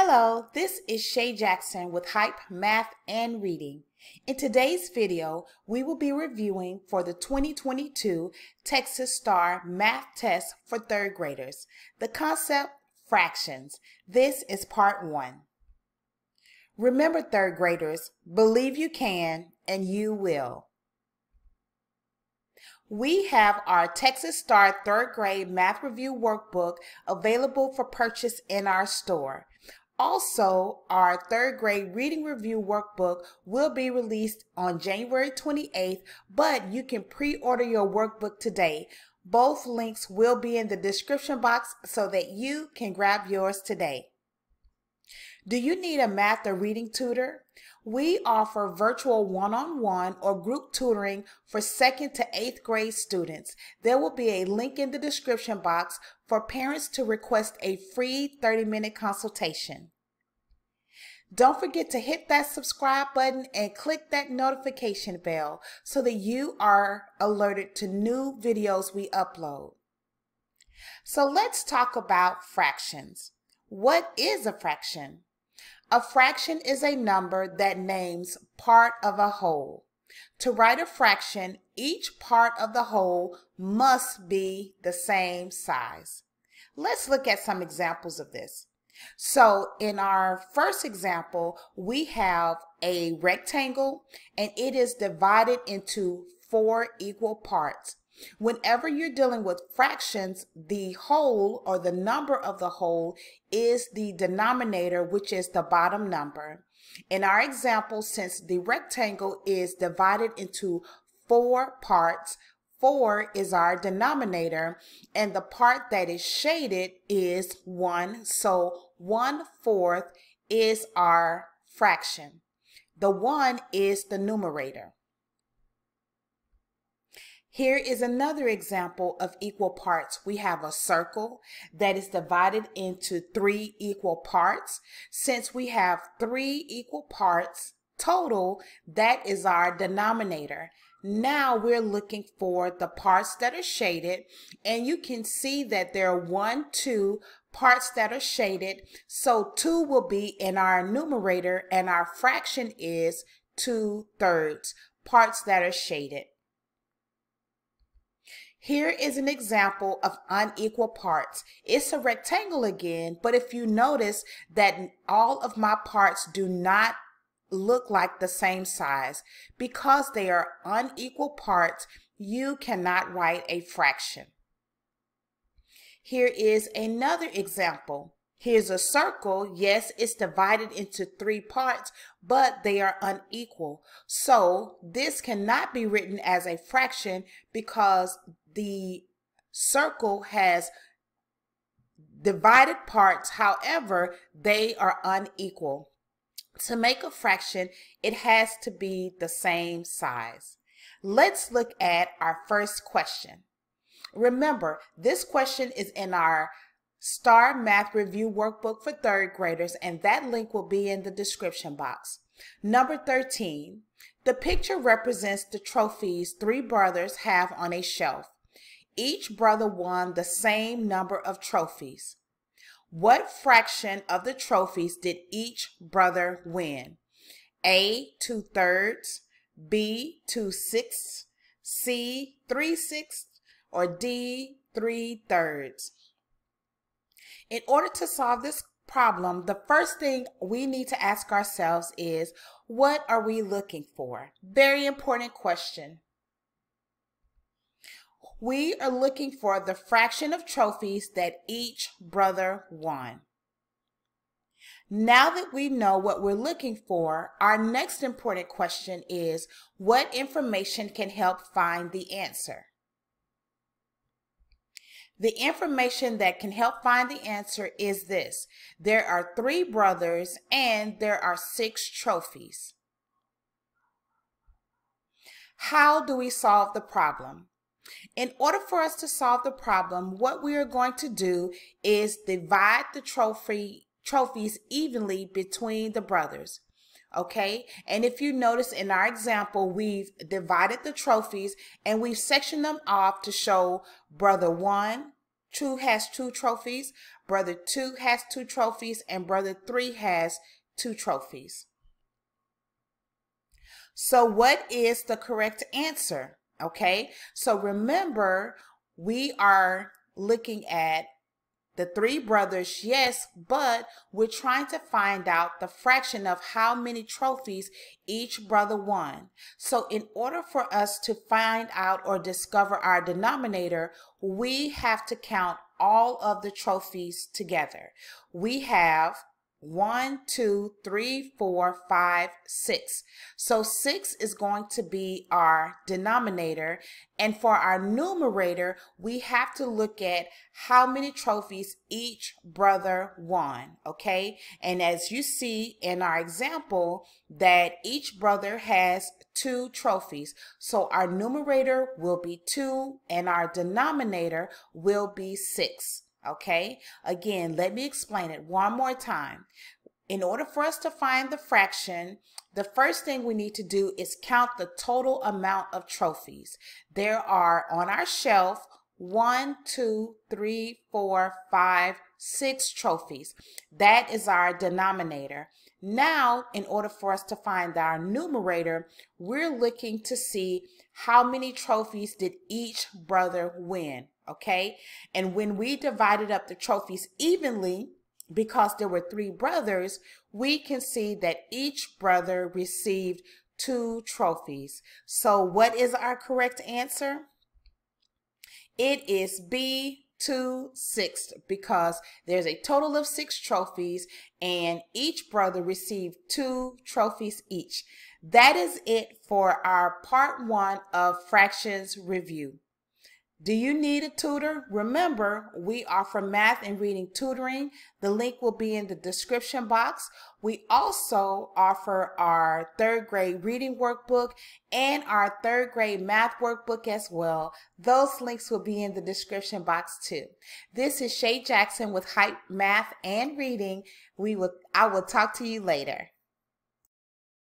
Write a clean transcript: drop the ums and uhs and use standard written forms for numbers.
Hello, this is Shay Jackson with Hype Math and Reading. In today's video, we will be reviewing for the 2022 Texas STAAR math test for third graders. The concept, fractions. This is part one. Remember, third graders, believe you can and you will. We have our Texas STAAR third grade math review workbook available for purchase in our store. Also, our third grade reading review workbook will be released on January 28th, but you can pre-order your workbook today. Both links will be in the description box so that you can grab yours today. Do you need a math or reading tutor? We offer virtual one-on-one or group tutoring for 2nd to 8th grade students. There will be a link in the description box for parents to request a free 30-minute consultation. Don't forget to hit that subscribe button and click that notification bell so that you are alerted to new videos we upload. So let's talk about fractions. What is a fraction? A fraction is a number that names part of a whole. To write a fraction, each part of the whole must be the same size. Let's look at some examples of this. So in our first example, we have a rectangle and it is divided into 4 equal parts. Whenever you're dealing with fractions, the whole or the number of the whole is the denominator, which is the bottom number. In our example, since the rectangle is divided into 4 parts, 4 is our denominator, and the part that is shaded is 1, so 1/4 is our fraction. The 1 is the numerator. Here is another example of equal parts. We have a circle that is divided into 3 equal parts. Since we have 3 equal parts total, that is our denominator. Now we're looking for the parts that are shaded, and you can see that there are 1, 2 parts that are shaded. So 2 will be in our numerator, and our fraction is 2/3 parts that are shaded. Here is an example of unequal parts. It's a rectangle again, but if you notice that all of my parts do not look like the same size, because they are unequal parts, you cannot write a fraction. Here is another example. Here's a circle. Yes, it's divided into 3 parts, but they are unequal. So this cannot be written as a fraction because the circle has divided parts. However, they are unequal. To make a fraction, it has to be the same size. Let's look at our first question. Remember, this question is in our STAAR Math Review Workbook for third graders, and that link will be in the description box. Number 13, the picture represents the trophies 3 brothers have on a shelf. Each brother won the same number of trophies. What fraction of the trophies did each brother win? A, 2/3, B, 2/6, C, 3/6, or D, 3/3. In order to solve this problem, the first thing we need to ask ourselves is, what are we looking for? Very important question. We are looking for the fraction of trophies that each brother won. Now that we know what we're looking for, our next important question is, what information can help find the answer? The information that can help find the answer is this. There are 3 brothers and there are 6 trophies. How do we solve the problem? In order for us to solve the problem, what we are going to do is divide the trophies evenly between the brothers. Okay, and if you notice in our example, we've divided the trophies and we've sectioned them off to show brother 1, 2 has 2 trophies, brother 2 has 2 trophies, and brother 3 has 2 trophies. So what is the correct answer? Okay, so remember, we are looking at the 3 brothers, yes, but we're trying to find out the fraction of how many trophies each brother won. So in order for us to find out or discover our denominator, we have to count all of the trophies together. We have 1, 2, 3, 4, 5, 6. So 6 is going to be our denominator, and for our numerator we have to look at how many trophies each brother won. Okay, and as you see in our example that each brother has 2 trophies, so our numerator will be 2 and our denominator will be 6. Okay, again, let me explain it one more time. In order for us to find the fraction, the first thing we need to do is count the total amount of trophies. There are on our shelf 1, 2, 3, 4, 5, 6 trophies. That is our denominator. Now, in order for us to find our numerator, we're looking to see how many trophies did each brother win. Okay, and when we divided up the trophies evenly, because there were 3 brothers, we can see that each brother received 2 trophies. So what is our correct answer? It is B, 2/6, because there's a total of 6 trophies and each brother received 2 trophies each. That is it for our part 1 of fractions review. Do you need a tutor? Remember, we offer math and reading tutoring. The link will be in the description box. We also offer our 3rd grade reading workbook and our 3rd grade math workbook as well. Those links will be in the description box too. This is Shay Jackson with Hype Math and Reading. I will talk to you later.